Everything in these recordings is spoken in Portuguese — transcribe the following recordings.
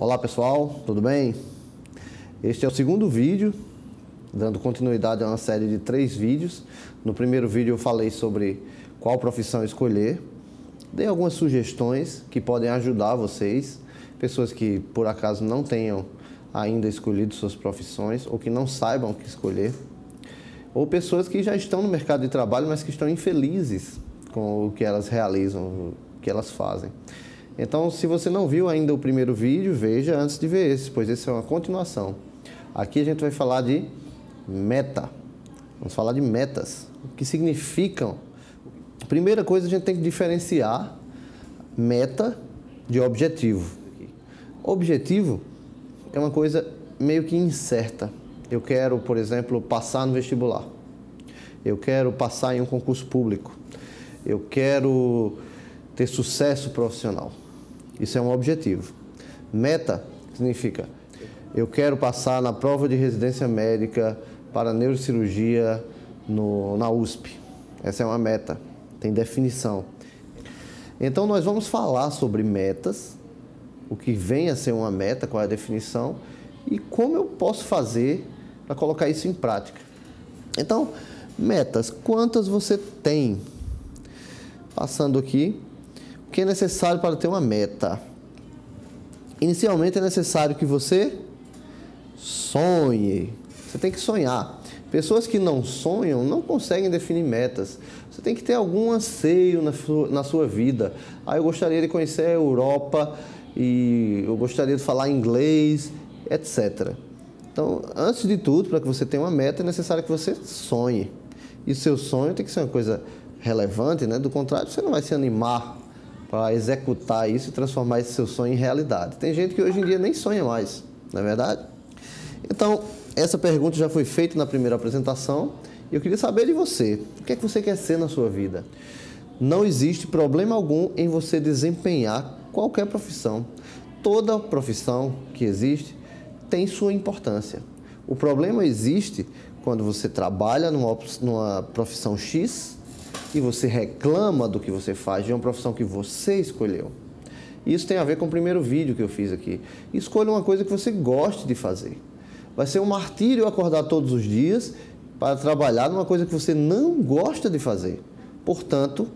Olá pessoal, tudo bem? Este é o segundo vídeo, dando continuidade a uma série de 3 vídeos. No primeiro vídeo eu falei sobre qual profissão escolher, dei algumas sugestões que podem ajudar vocês, pessoas que por acaso não tenham ainda escolhido suas profissões ou que não saibam o que escolher, ou pessoas que já estão no mercado de trabalho, mas que estão infelizes com o que elas realizam, o que elas fazem. Então, se você não viu ainda o primeiro vídeo, veja antes de ver esse, pois esse é uma continuação. Aqui a gente vai falar de meta. Vamos falar de metas. O que significam? Primeira coisa, a gente tem que diferenciar meta de objetivo. Objetivo é uma coisa meio que incerta. Eu quero, por exemplo, passar no vestibular. Eu quero passar em um concurso público. Eu quero ter sucesso profissional. Isso é um objetivo. Meta significa, eu quero passar na prova de residência médica para neurocirurgia na USP. Essa é uma meta, tem definição. Então, nós vamos falar sobre metas, o que vem a ser uma meta, qual é a definição, e como eu posso fazer para colocar isso em prática. Então, metas, quantas você tem? Passando aqui, o que é necessário para ter uma meta? Inicialmente é necessário que você sonhe. Você tem que sonhar. Pessoas que não sonham não conseguem definir metas. Você tem que ter algum anseio na sua vida. Ah, eu gostaria de conhecer a Europa e eu gostaria de falar inglês, etc. Então, antes de tudo, para que você tenha uma meta, é necessário que você sonhe. E seu sonho tem que ser uma coisa relevante, né? Do contrário, você não vai se animar para executar isso e transformar esse seu sonho em realidade. Tem gente que hoje em dia nem sonha mais, não é verdade? Então, essa pergunta já foi feita na primeira apresentação e eu queria saber de você. O que é que você quer ser na sua vida? Não existe problema algum em você desempenhar qualquer profissão. Toda profissão que existe tem sua importância. O problema existe quando você trabalha numa profissão X e você reclama do que você faz, de uma profissão que você escolheu. Isso tem a ver com o primeiro vídeo que eu fiz aqui. Escolha uma coisa que você goste de fazer. Vai ser um martírio acordar todos os dias para trabalhar numa coisa que você não gosta de fazer. Portanto,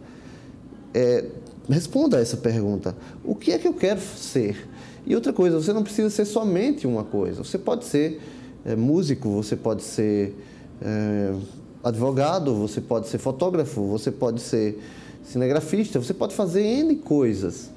responda a essa pergunta. O que é que eu quero ser? E outra coisa, você não precisa ser somente uma coisa. Você pode ser músico, você pode ser advogado, você pode ser fotógrafo, você pode ser cinegrafista, você pode fazer N coisas.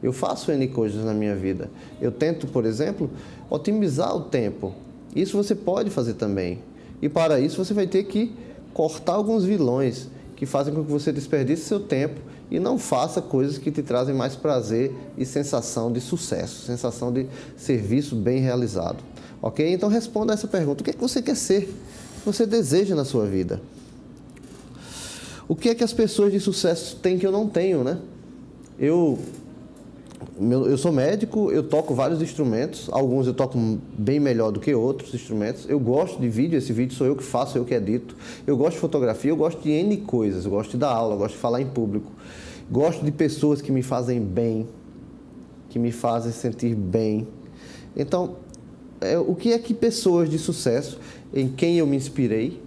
Eu faço N coisas na minha vida. Eu tento, por exemplo, otimizar o tempo. Isso você pode fazer também. E para isso você vai ter que cortar alguns vilões que fazem com que você desperdice seu tempo e não faça coisas que te trazem mais prazer e sensação de sucesso, sensação de serviço bem realizado. Ok? Então responda essa pergunta. O que é que você quer ser? O que você deseja na sua vida? O que é que as pessoas de sucesso têm que eu não tenho, né? Eu sou médico, eu toco vários instrumentos, alguns eu toco bem melhor do que outros instrumentos. Eu gosto de vídeo, esse vídeo sou eu que faço, eu que edito. Eu gosto de fotografia, eu gosto de N coisas, eu gosto de dar aula, eu gosto de falar em público. Gosto de pessoas que me fazem bem, que me fazem sentir bem. Então, o que é que pessoas de sucesso, em quem eu me inspirei,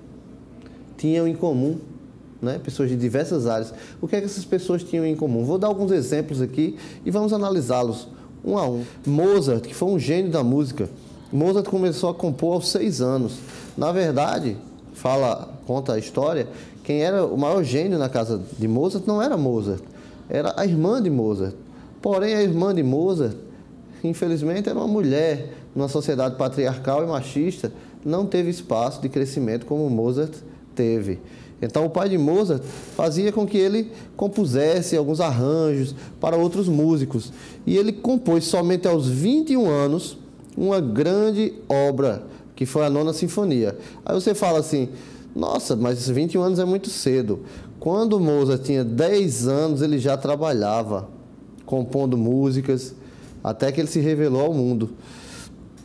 tinham em comum, né? Pessoas de diversas áreas. O que é que essas pessoas tinham em comum? Vou dar alguns exemplos aqui e vamos analisá-los um a um. Mozart, que foi um gênio da música. Mozart começou a compor aos 6 anos. Na verdade, conta a história, quem era o maior gênio na casa de Mozart não era Mozart, era a irmã de Mozart. Porém, a irmã de Mozart, infelizmente, era uma mulher. Numa sociedade patriarcal e machista, não teve espaço de crescimento como Mozart teve. Então, o pai de Mozart fazia com que ele compusesse alguns arranjos para outros músicos. E ele compôs somente aos 21 anos uma grande obra, que foi a 9ª Sinfonia. Aí você fala assim, nossa, mas 21 anos é muito cedo. Quando Mozart tinha 10 anos, ele já trabalhava, compondo músicas, até que ele se revelou ao mundo.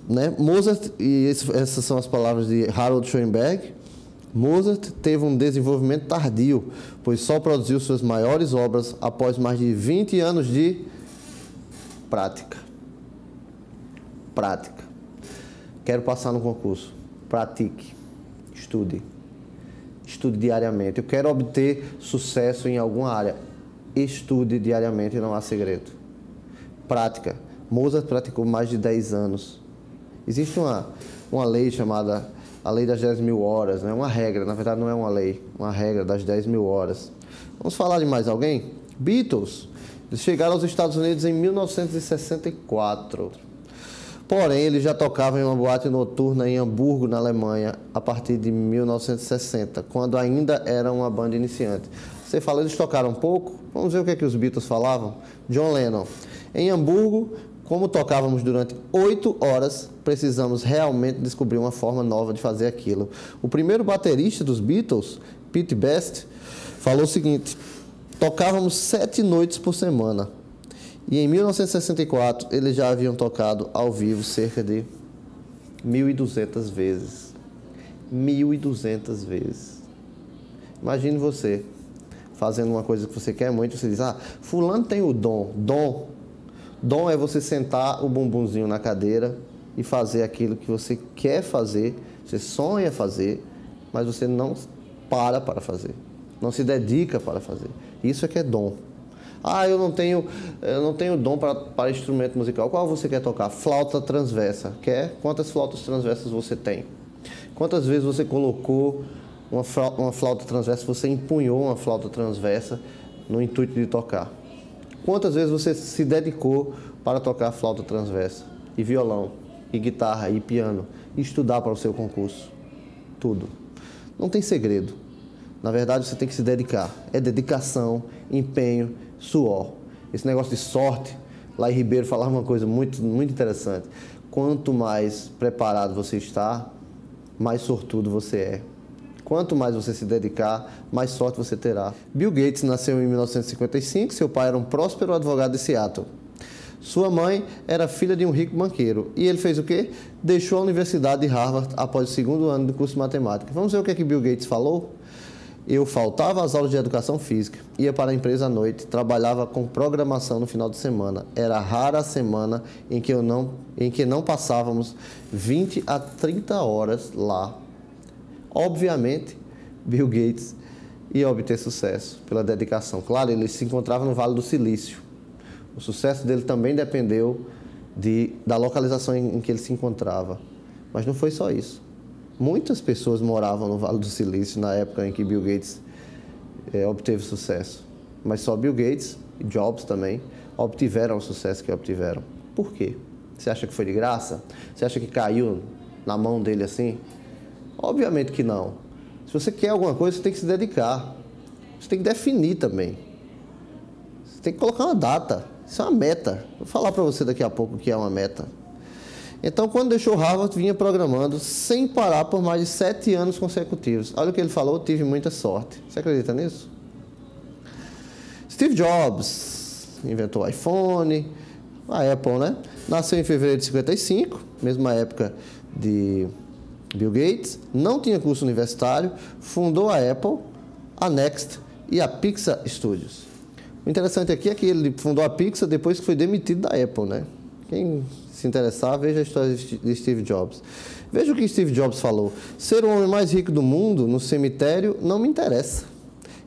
Né? Mozart, e essas são as palavras de Harold Schoenberg, Mozart teve um desenvolvimento tardio, pois só produziu suas maiores obras após mais de 20 anos de prática. prática. Quero passar no concurso. Pratique, estude. Estude diariamente. Eu quero obter sucesso em alguma área. Estude diariamente, não há segredo. Prática. Mozart praticou mais de 10 anos. Existe uma lei chamada a lei das 10 mil horas, né? Uma regra, na verdade não é uma lei, uma regra das 10 mil horas. Vamos falar de mais alguém? Beatles. Eles chegaram aos Estados Unidos em 1964. Porém, eles já tocavam em uma boate noturna em Hamburgo, na Alemanha, a partir de 1960, quando ainda era uma banda iniciante. Você fala, eles tocaram um pouco? Vamos ver o que é que os Beatles falavam? John Lennon. Em Hamburgo, como tocávamos durante 8 horas, precisamos realmente descobrir uma forma nova de fazer aquilo. O primeiro baterista dos Beatles, Pete Best, falou o seguinte: tocávamos 7 noites por semana. E em 1964, eles já haviam tocado ao vivo cerca de 1.200 vezes. 1.200 vezes. Imagine você fazendo uma coisa que você quer muito, você diz, ah, fulano tem o dom. Dom. Dom é você sentar o bumbumzinho na cadeira e fazer aquilo que você quer fazer, você sonha fazer, mas você não para fazer, não se dedica para fazer. Isso é que é dom. Ah, eu não tenho dom para instrumento musical. Qual você quer tocar? Flauta transversa. Quer? Quantas flautas transversas você tem? Quantas vezes você colocou uma flauta transversa, você empunhou uma flauta transversa no intuito de tocar? Quantas vezes você se dedicou para tocar flauta transversa? E violão, e guitarra, e piano, e estudar para o seu concurso? Tudo. Não tem segredo. Na verdade, você tem que se dedicar. É dedicação, empenho, suor. Esse negócio de sorte, Lair Ribeiro falava uma coisa muito interessante. Quanto mais preparado você está, mais sortudo você é. Quanto mais você se dedicar, mais sorte você terá. Bill Gates nasceu em 1955, seu pai era um próspero advogado de Seattle. Sua mãe era filha de um rico banqueiro. E ele fez o quê? Deixou a Universidade de Harvard após o 2º ano do curso de matemática. Vamos ver o que é que Bill Gates falou? Eu faltava às aulas de educação física, ia para a empresa à noite, trabalhava com programação no final de semana. Era rara a semana em que não passávamos 20 a 30 horas lá. Obviamente, Bill Gates ia obter sucesso pela dedicação. Claro, ele se encontrava no Vale do Silício. O sucesso dele também dependeu da localização em que ele se encontrava. Mas não foi só isso. Muitas pessoas moravam no Vale do Silício na época em que Bill Gates obteve sucesso. Mas só Bill Gates e Jobs também obtiveram o sucesso que obtiveram. Por quê? Você acha que foi de graça? Você acha que caiu na mão dele assim? Obviamente que não. Se você quer alguma coisa, você tem que se dedicar. Você tem que definir também. Você tem que colocar uma data. Isso é uma meta. Vou falar para você daqui a pouco o que é uma meta. Então, quando deixou Harvard, vinha programando sem parar por mais de 7 anos consecutivos. Olha o que ele falou, tive muita sorte. Você acredita nisso? Steve Jobs inventou o iPhone, a Apple, né? Nasceu em fevereiro de 55, mesma época de Bill Gates, não tinha curso universitário, fundou a Apple, a Next e a Pixar Studios. O interessante aqui é que ele fundou a Pixar depois que foi demitido da Apple, né? Quem se interessar, veja a história de Steve Jobs. Veja o que Steve Jobs falou. Ser o homem mais rico do mundo no cemitério não me interessa.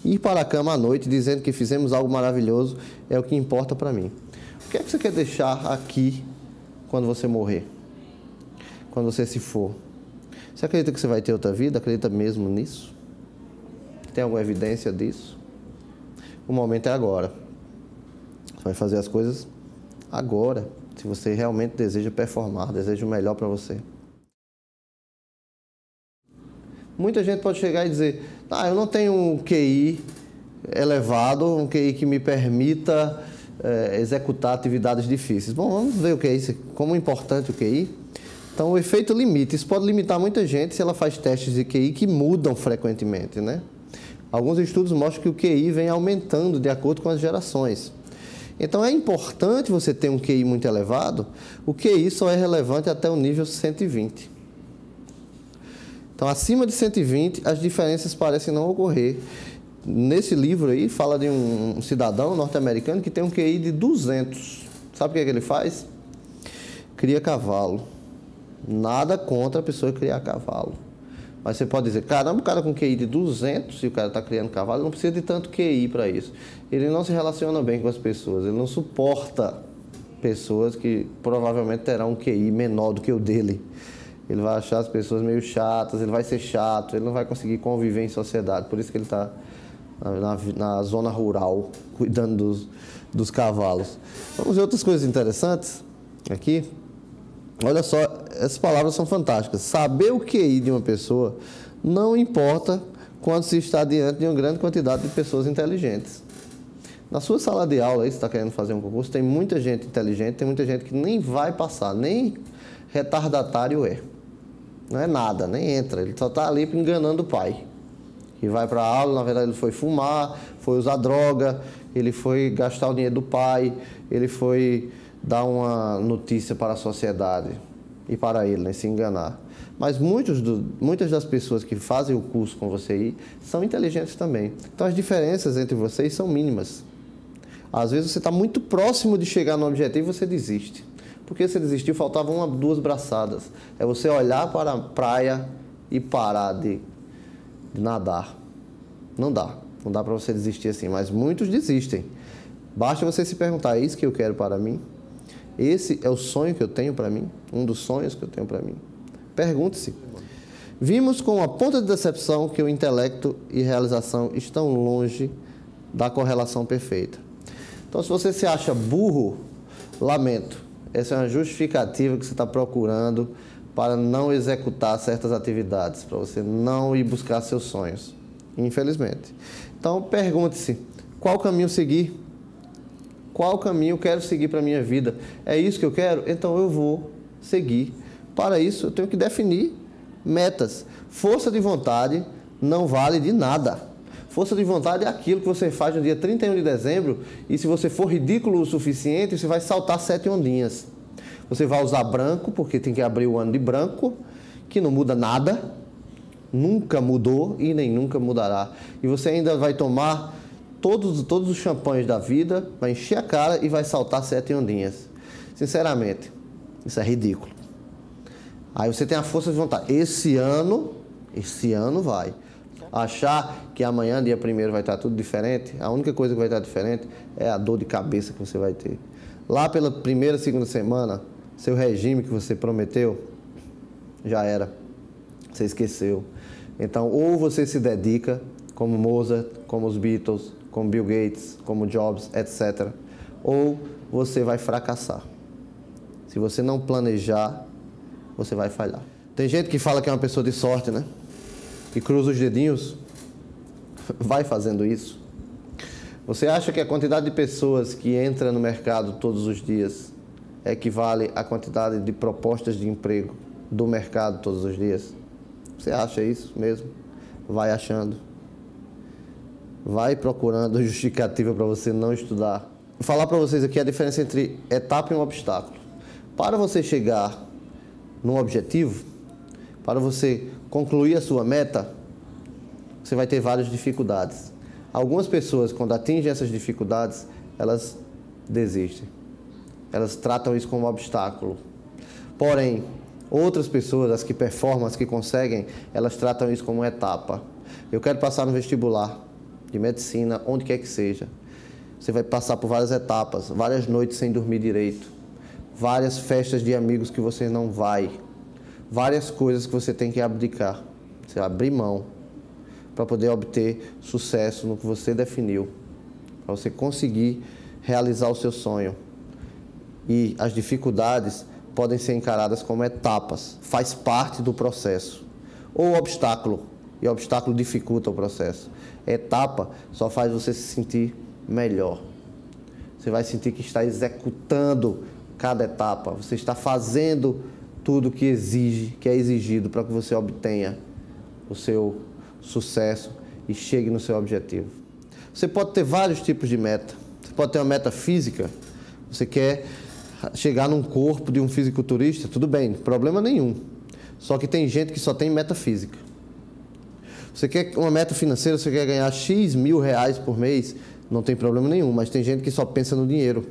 Ir para a cama à noite dizendo que fizemos algo maravilhoso é o que importa para mim. O que é que você quer deixar aqui quando você morrer? Quando você se for? Você acredita que você vai ter outra vida? Acredita mesmo nisso? Tem alguma evidência disso? O momento é agora. Você vai fazer as coisas agora. Se você realmente deseja performar, deseja o melhor para você. Muita gente pode chegar e dizer, ah, eu não tenho um QI elevado, um QI que me permita executar atividades difíceis. Bom, vamos ver o que é isso, como é importante o QI. Então, o efeito limite. Isso pode limitar muita gente se ela faz testes de QI que mudam frequentemente, né? Alguns estudos mostram que o QI vem aumentando de acordo com as gerações. Então, é importante você ter um QI muito elevado. O QI só é relevante até o nível 120. Então, acima de 120, as diferenças parecem não ocorrer. Nesse livro aí, fala de um cidadão norte-americano que tem um QI de 200. Sabe o que é que ele faz? cria cavalo. Nada contra a pessoa criar cavalo. Mas você pode dizer, caramba, o cara com QI de 200, e o cara está criando cavalo, não precisa de tanto QI para isso. Ele não se relaciona bem com as pessoas, ele não suporta pessoas que provavelmente terão um QI menor do que o dele. Ele vai achar as pessoas meio chatas, ele vai ser chato, ele não vai conseguir conviver em sociedade. Por isso que ele está na zona rural, cuidando dos cavalos. Vamos ver outras coisas interessantes aqui. Olha só, essas palavras são fantásticas. Saber o QI de uma pessoa não importa quando se está diante de uma grande quantidade de pessoas inteligentes. Na sua sala de aula, aí você está querendo fazer um concurso, tem muita gente inteligente, tem muita gente que nem vai passar, nem retardatário é. Não é nada, nem entra, ele só está ali enganando o pai. E vai para a aula, na verdade ele foi fumar, foi usar droga, ele foi gastar o dinheiro do pai, ele foi dar uma notícia para a sociedade e para ele, né, se enganar. Mas muitas das pessoas que fazem o curso com você aí são inteligentes também. Então as diferenças entre vocês são mínimas. Às vezes você está muito próximo de chegar no objetivo e você desiste. Porque você desistiu, faltavam uma, duas braçadas. É você olhar para a praia e parar de nadar. Não dá. Não dá para você desistir assim, mas muitos desistem. Basta você se perguntar, é isso que eu quero para mim? Esse é o sonho que eu tenho para mim? Um dos sonhos que eu tenho para mim? Pergunte-se. Vimos com a ponta de decepção que o intelecto e realização estão longe da correlação perfeita. Então, se você se acha burro, lamento. Essa é uma justificativa que você está procurando para não executar certas atividades, para você não ir buscar seus sonhos, infelizmente. Então, pergunte-se, qual caminho seguir? Qual caminho eu quero seguir para a minha vida? É isso que eu quero? Então eu vou seguir. Para isso, eu tenho que definir metas. Força de vontade não vale de nada. Força de vontade é aquilo que você faz no dia 31 de dezembro e se você for ridículo o suficiente, você vai saltar 7 ondinhas. Você vai usar branco, porque tem que abrir o ano de branco, que não muda nada, nunca mudou e nem nunca mudará. E você ainda vai tomar todos os champanhes da vida, vai encher a cara e vai saltar 7 ondinhas. Sinceramente, isso é ridículo. Aí você tem a força de vontade. Esse ano vai. Achar que amanhã, dia 1º, vai estar tudo diferente, a única coisa que vai estar diferente é a dor de cabeça que você vai ter. Lá pela primeira, segunda semana, seu regime que você prometeu, já era. Você esqueceu. Então, ou você se dedica, como Mozart, como os Beatles, como Bill Gates, como Jobs, etc. Ou você vai fracassar. Se você não planejar, você vai falhar. Tem gente que fala que é uma pessoa de sorte, né? E cruza os dedinhos, vai fazendo isso. Você acha que a quantidade de pessoas que entra no mercado todos os dias equivale à quantidade de propostas de emprego do mercado todos os dias? Você acha isso mesmo? Vai achando. Vai procurando justificativa para você não estudar. Vou falar para vocês aqui a diferença entre etapa e um obstáculo. Para você chegar num objetivo, para você concluir a sua meta, você vai ter várias dificuldades. Algumas pessoas, quando atingem essas dificuldades, elas desistem. Elas tratam isso como um obstáculo. Porém, outras pessoas, as que performam, as que conseguem, elas tratam isso como uma etapa. Eu quero passar no vestibular de medicina, onde quer que seja. Você vai passar por várias etapas, várias noites sem dormir direito, várias festas de amigos que você não vai, várias coisas que você tem que abdicar, você abrir mão para poder obter sucesso no que você definiu, para você conseguir realizar o seu sonho. E as dificuldades podem ser encaradas como etapas, faz parte do processo. Ou obstáculo, e o obstáculo dificulta o processo. Etapa só faz você se sentir melhor. Você vai sentir que está executando cada etapa, você está fazendo tudo que exige, que é exigido para que você obtenha o seu sucesso e chegue no seu objetivo. Você pode ter vários tipos de meta. Você pode ter uma meta física. Você quer chegar num corpo de um fisiculturista, tudo bem, problema nenhum. Só que tem gente que só tem meta física. Você quer uma meta financeira, você quer ganhar X mil reais por mês, não tem problema nenhum, mas tem gente que só pensa no dinheiro.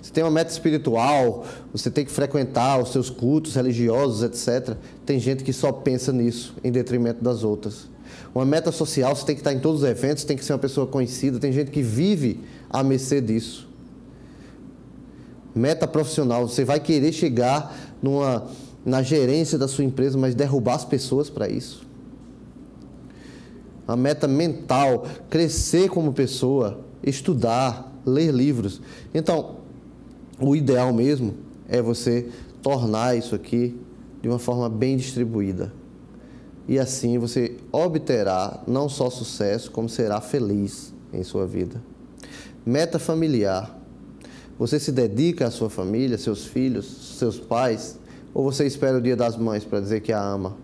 Você tem uma meta espiritual, você tem que frequentar os seus cultos religiosos, etc. Tem gente que só pensa nisso, em detrimento das outras. Uma meta social, você tem que estar em todos os eventos, tem que ser uma pessoa conhecida. Tem gente que vive à mercê disso. Meta profissional, você vai querer chegar na gerência da sua empresa, mas derrubar as pessoas para isso. A meta mental, crescer como pessoa, estudar, ler livros. Então, o ideal mesmo é você tornar isso aqui de uma forma bem distribuída. E assim você obterá não só sucesso, como será feliz em sua vida. Meta familiar. Você se dedica à sua família, seus filhos, seus pais, ou você espera o Dia das Mães para dizer que a ama?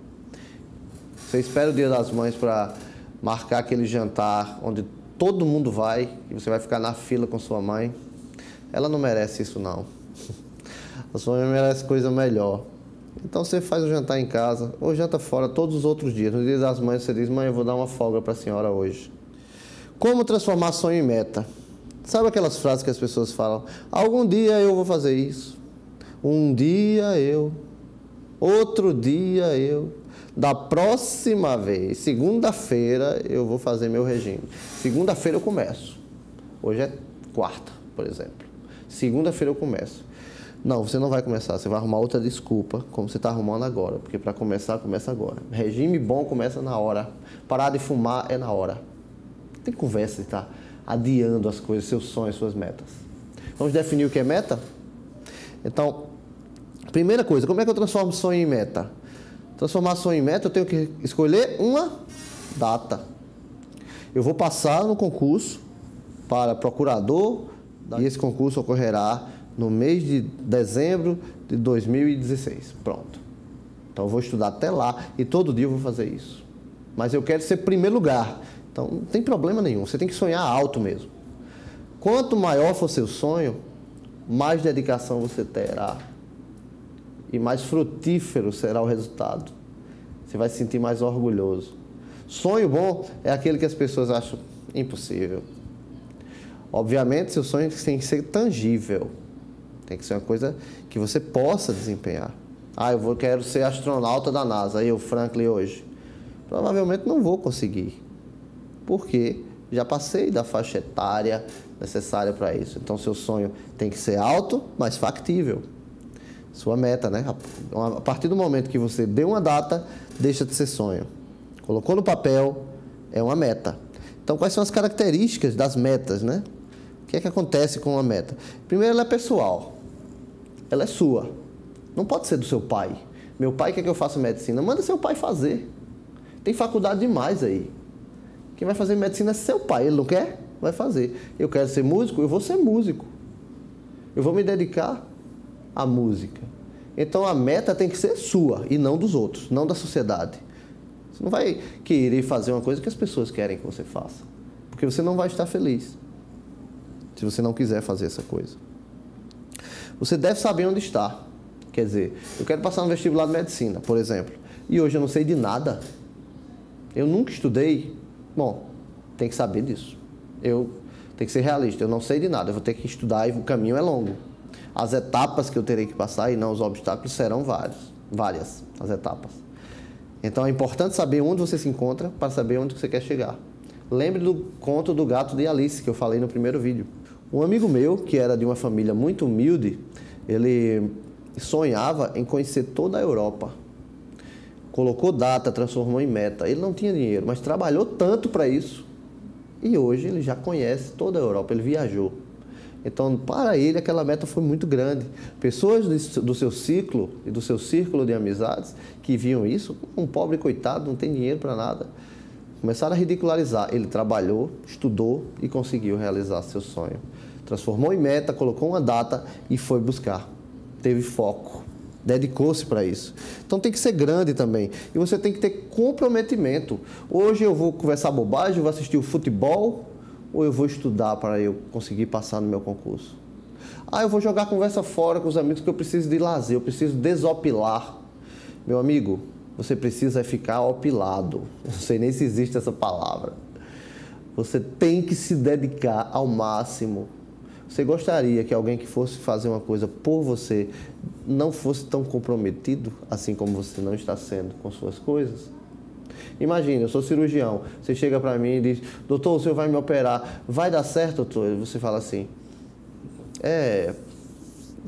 Você espera o Dia das Mães para marcar aquele jantar onde todo mundo vai e você vai ficar na fila com sua mãe? Ela não merece isso, não. A sua mãe merece coisa melhor. Então você faz o jantar em casa ou janta fora todos os outros dias. No Dia das Mães você diz: mãe, eu vou dar uma folga para a senhora hoje. Como transformar sonho em meta? Sabe aquelas frases que as pessoas falam? Algum dia eu vou fazer isso. Um dia eu. Outro dia eu. Da próxima vez, segunda-feira, eu vou fazer meu regime. Segunda-feira eu começo. Hoje é quarta, por exemplo. Segunda-feira eu começo. Não, você não vai começar. Você vai arrumar outra desculpa, como você está arrumando agora. Porque para começar, começa agora. Regime bom começa na hora. Parar de fumar é na hora. Não tem conversa de estar adiando as coisas, seus sonhos, suas metas. Vamos definir o que é meta? Então, primeira coisa, como é que eu transformo sonho em meta? Transformar sonho em meta, eu tenho que escolher uma data. Eu vou passar no concurso para procurador e esse concurso ocorrerá no mês de dezembro de 2016. Pronto. Então eu vou estudar até lá e todo dia eu vou fazer isso. Mas eu quero ser primeiro lugar. Então não tem problema nenhum, você tem que sonhar alto mesmo. Quanto maior for seu sonho, mais dedicação você terá. E mais frutífero será o resultado. Você vai se sentir mais orgulhoso. Sonho bom é aquele que as pessoas acham impossível. Obviamente, seu sonho tem que ser tangível. Tem que ser uma coisa que você possa desempenhar. Ah, eu quero ser astronauta da NASA, aí eu, Franklin, hoje. Provavelmente não vou conseguir. Porque já passei da faixa etária necessária para isso. Então, seu sonho tem que ser alto, mas factível. Sua meta, né? A partir do momento que você deu uma data, deixa de ser sonho. Colocou no papel, é uma meta. Então, quais são as características das metas, né? O que é que acontece com uma meta? Primeiro, ela é pessoal. Ela é sua. Não pode ser do seu pai. Meu pai quer que eu faça medicina. Manda seu pai fazer. Tem faculdade demais aí. Quem vai fazer medicina é seu pai. Ele não quer? Vai fazer. Eu quero ser músico? Eu vou ser músico. Eu vou me dedicar a música. Então a meta tem que ser sua e não dos outros, não da sociedade. Você não vai querer fazer uma coisa que as pessoas querem que você faça, porque você não vai estar feliz se você não quiser fazer essa coisa. Você deve saber onde está. Quer dizer, eu quero passar no vestibular de medicina, por exemplo, e hoje eu não sei de nada. Eu nunca estudei. Bom, tem que saber disso. Eu tenho que ser realista. Eu não sei de nada. Eu vou ter que estudar e o caminho é longo. As etapas que eu terei que passar, e não os obstáculos, serão várias as etapas. Então é importante saber onde você se encontra para saber onde você quer chegar. Lembre do conto do gato de Alice, que eu falei no primeiro vídeo. Um amigo meu, que era de uma família muito humilde, ele sonhava em conhecer toda a Europa. Colocou data, transformou em meta. Ele não tinha dinheiro, mas trabalhou tanto para isso. E hoje ele já conhece toda a Europa, ele viajou. Então, para ele, aquela meta foi muito grande. Pessoas do seu ciclo e do seu círculo de amizades que viam isso, um pobre coitado, não tem dinheiro para nada, começaram a ridicularizar. Ele trabalhou, estudou e conseguiu realizar seu sonho. Transformou em meta, colocou uma data e foi buscar. Teve foco, dedicou-se para isso. Então, tem que ser grande também. E você tem que ter comprometimento. Hoje eu vou conversar bobagem, vou assistir o futebol, ou eu vou estudar para eu conseguir passar no meu concurso? Ah, eu vou jogar conversa fora com os amigos porque eu preciso de lazer, eu preciso desopilar. Meu amigo, você precisa ficar opilado. Não sei nem se existe essa palavra. Você tem que se dedicar ao máximo. Você gostaria que alguém que fosse fazer uma coisa por você não fosse tão comprometido, assim como você não está sendo com suas coisas? Imagina, eu sou cirurgião, você chega para mim e diz: doutor, o senhor vai me operar, vai dar certo, doutor? Você fala assim: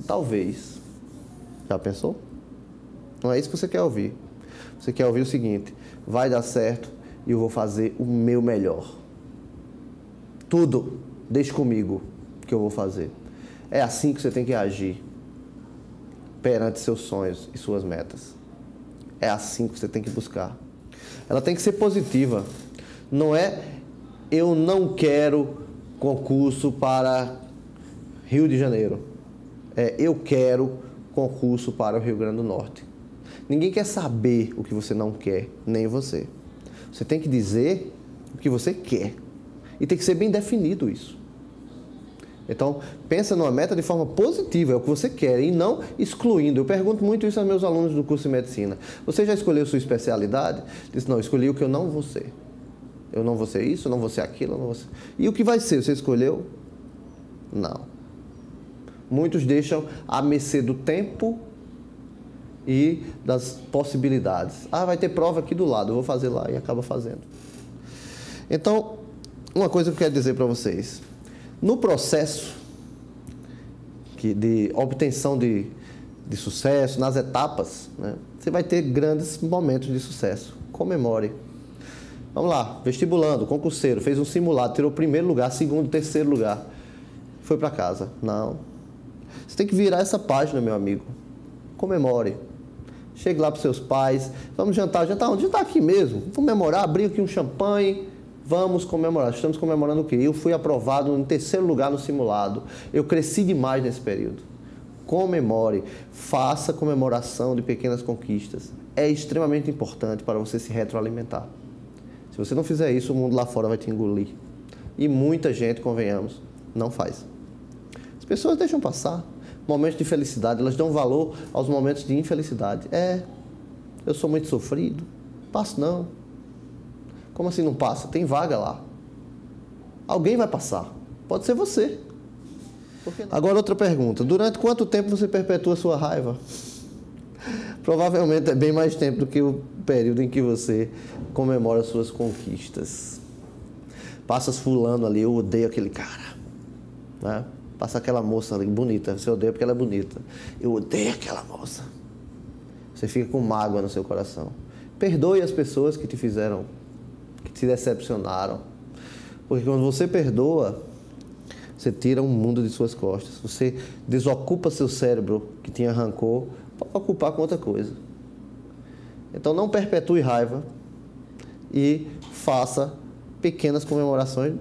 talvez. Já pensou? Não é isso que você quer ouvir. Você quer ouvir o seguinte: vai dar certo e eu vou fazer o meu melhor. Tudo, deixe comigo que eu vou fazer. É assim que você tem que agir perante seus sonhos e suas metas. É assim que você tem que buscar. Ela tem que ser positiva. Não é eu não quero concurso para Rio de Janeiro. É eu quero concurso para o Rio Grande do Norte. Ninguém quer saber o que você não quer, nem você. Você tem que dizer o que você quer. E tem que ser bem definido isso. Então, pensa numa meta de forma positiva, é o que você quer, e não excluindo. Eu pergunto muito isso aos meus alunos do curso de medicina. Você já escolheu sua especialidade? Diz: não, escolhi o que eu não vou ser. Eu não vou ser isso, eu não vou ser aquilo, eu não vou ser... E o que vai ser? Você escolheu? Não. Muitos deixam à mercê do tempo e das possibilidades. Ah, vai ter prova aqui do lado, eu vou fazer lá, e acaba fazendo. Então, uma coisa que eu quero dizer para vocês... No processo de obtenção de sucesso, nas etapas, né, você vai ter grandes momentos de sucesso. Comemore. Vamos lá, vestibulando, concurseiro, fez um simulado, tirou primeiro lugar, segundo, terceiro lugar. Foi para casa. Não. Você tem que virar essa página, meu amigo. Comemore. Chegue lá para seus pais. Vamos jantar. Jantar onde? Jantar aqui mesmo. Vamos comemorar, abrir aqui um champanhe. Vamos comemorar. Estamos comemorando o quê? Eu fui aprovado em terceiro lugar no simulado. Eu cresci demais nesse período. Comemore. Faça comemoração de pequenas conquistas. É extremamente importante para você se retroalimentar. Se você não fizer isso, o mundo lá fora vai te engolir. E muita gente, convenhamos, não faz. As pessoas deixam passar momentos de felicidade. Elas dão valor aos momentos de infelicidade. Eu sou muito sofrido. Passo não. Como assim não passa? Tem vaga lá. Alguém vai passar. Pode ser você. Agora, outra pergunta. Durante quanto tempo você perpetua sua raiva? Provavelmente é bem mais tempo do que o período em que você comemora suas conquistas. Passa fulano ali, eu odeio aquele cara. Né? Passa aquela moça ali, bonita. Você odeia porque ela é bonita. Eu odeio aquela moça. Você fica com mágoa no seu coração. Perdoe as pessoas que te fizeram, que te decepcionaram, porque quando você perdoa, você tira um mundo de suas costas, você desocupa seu cérebro que tinha rancor para ocupar com outra coisa. Então não perpetue raiva e faça pequenas comemorações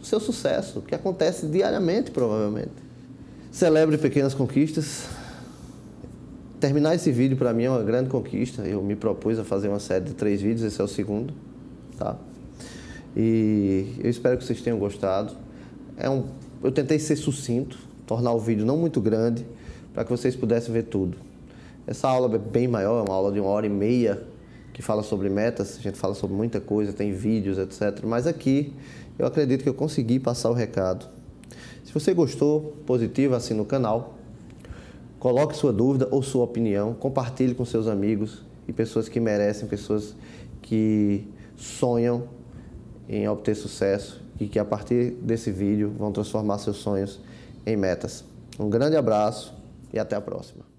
do seu sucesso, que acontece diariamente, provavelmente. Celebre pequenas conquistas. Terminar esse vídeo para mim é uma grande conquista. Eu me propus a fazer uma série de 3 vídeos, esse é o segundo. Tá? E eu espero que vocês tenham gostado. Eu tentei ser sucinto, tornar o vídeo não muito grande, para que vocês pudessem ver tudo. Essa aula é bem maior, é uma aula de 1h30, que fala sobre metas, a gente fala sobre muita coisa, tem vídeos, etc. Mas aqui, eu acredito que eu consegui passar o recado. Se você gostou, positivo, assina o canal. Coloque sua dúvida ou sua opinião, compartilhe com seus amigos e pessoas que merecem, pessoas que... sonham em obter sucesso e que a partir desse vídeo vão transformar seus sonhos em metas. Um grande abraço e até a próxima.